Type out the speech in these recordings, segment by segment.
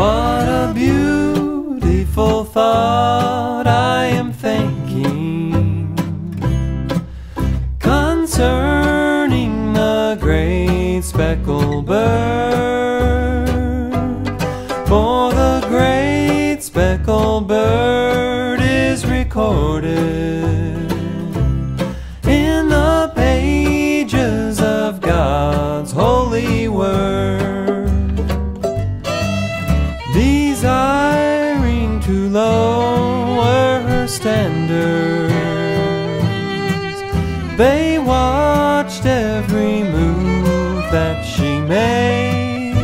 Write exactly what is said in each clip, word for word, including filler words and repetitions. What a beautiful thought I am thinking concerning the great speckled bird. For the great speckled bird is recorded in the pages of God's holy word. Desiring to lower her standards, they watched every move that she made.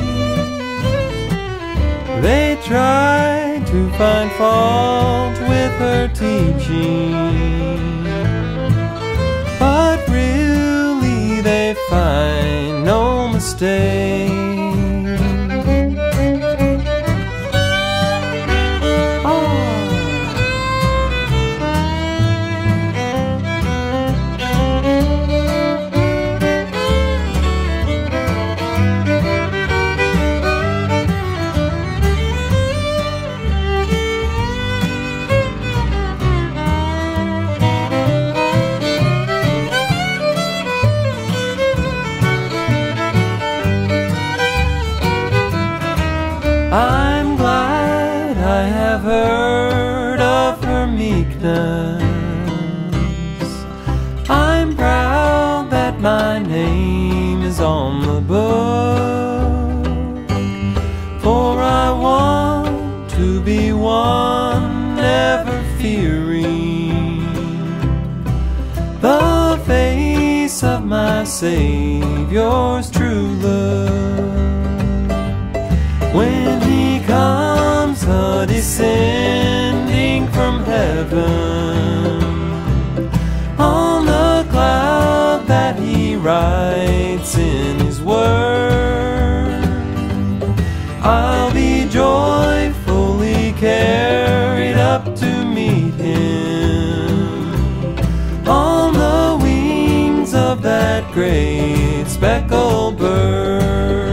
They tried to find fault with her teaching, but really they find no mistake. I'm glad I have heard of her meekness. I'm proud that my name is on the book, for I want to be one never fearing the face of my Savior's true love. When he comes a-descending from heaven, on the cloud that he writes in his word, I'll be joyfully carried up to meet him on the wings of that great speckled bird.